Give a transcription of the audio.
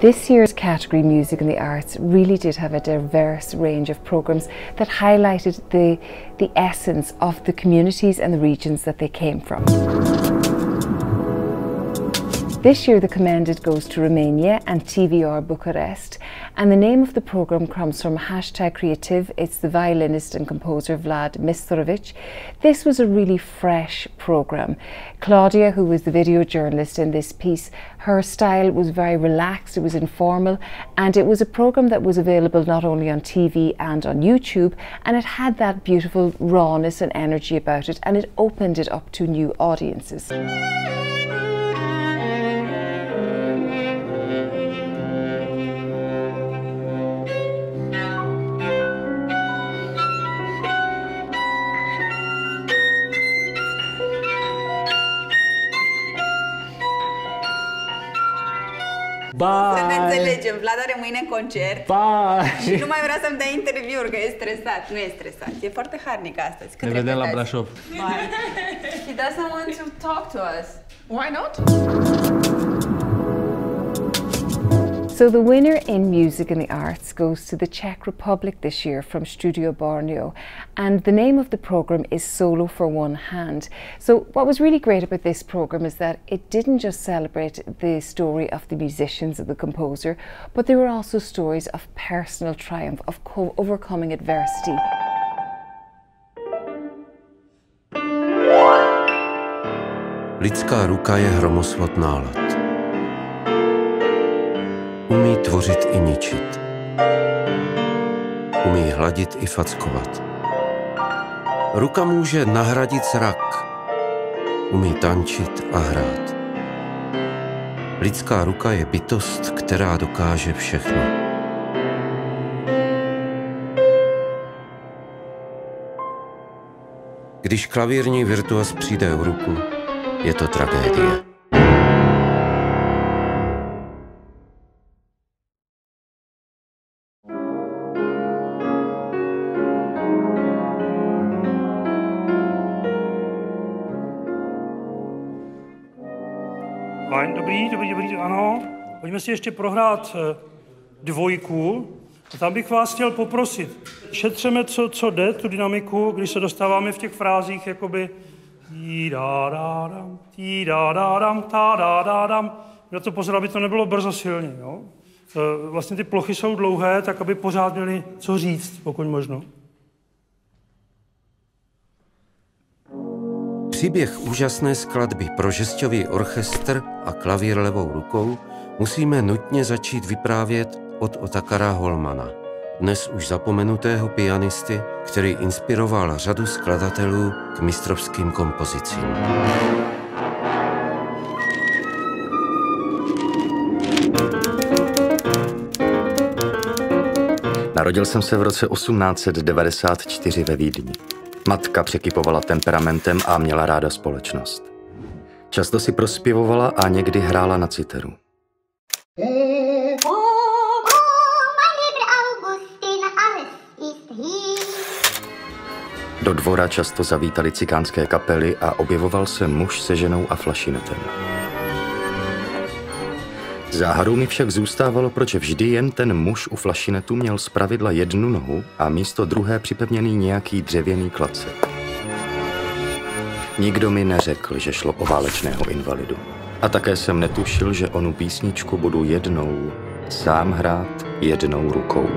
This year's category Music and the Arts really did have a diverse range of programmes that highlighted the essence of the communities and the regions that they came from. This year the Commended goes to Romania and TVR Bucharest, and the name of the programme comes from #Creativ. It's the violinist and composer Vlad Maistorovici. This was a really fresh programme. Claudia, who was the video journalist in this piece, her style was very relaxed, it was informal, and it was a programme that was available not only on TV and on YouTube, and it had that beautiful rawness and energy about it, and it opened it up to new audiences. Bye. Să ne înțelegem, Vlad are mâine concert. Bye. Și nu mai vrea să-mi dea interviuri, că e stresat. Nu e stresat, e foarte harnic astăzi. Cât ne vedem la Brașov. Bye. He doesn't want to talk to us. Why not? So the winner in Music and the Arts goes to the Czech Republic this year from Studio Borneo, and the name of the programme is Solo for One Hand. So what was really great about this programme is that it didn't just celebrate the story of the musicians and the composer, but there were also stories of personal triumph, of overcoming adversity. Lidská ruka je hromosvod nálad. Umí tvořit i ničit. Umí hladit i fackovat. Ruka může nahradit zrak. Umí tančit a hrát. Lidská ruka je bytost, která dokáže všechno. Když klavírní virtuos přijde o ruku, je to tragédie. Fajn, dobrý, ano. Pojďme si ještě prohrát dvojku. A tam bych vás chtěl poprosit. Šetřeme, co jde, tu dynamiku, když se dostáváme v těch frázích, jakoby tí dá dá dám, tá dá dá dám. Na to pozor, aby to nebylo brzo silně, jo? Vlastně ty plochy jsou dlouhé, tak aby pořád měli co říct, pokud možno. Příběh úžasné skladby pro žesťový orchestr a klavír levou rukou musíme nutně začít vyprávět od Otakara Holmana, dnes už zapomenutého pianisty, který inspiroval řadu skladatelů k mistrovským kompozicím. Narodil jsem se v roce 1894 ve Vídni. Matka překypovala temperamentem a měla ráda společnost. Často si prospěvovala a někdy hrála na citeru. Do dvora často zavítali cikánské kapely a objevoval se muž se ženou a flašinetem. Záhadou mi však zůstávalo, proč vždy jen ten muž u flašinetu měl zpravidla jednu nohu a místo druhé připevněný nějaký dřevěný klacek. Nikdo mi neřekl, že šlo o válečného invalidu. A také jsem netušil, že onu písničku budu jednou sám hrát jednou rukou.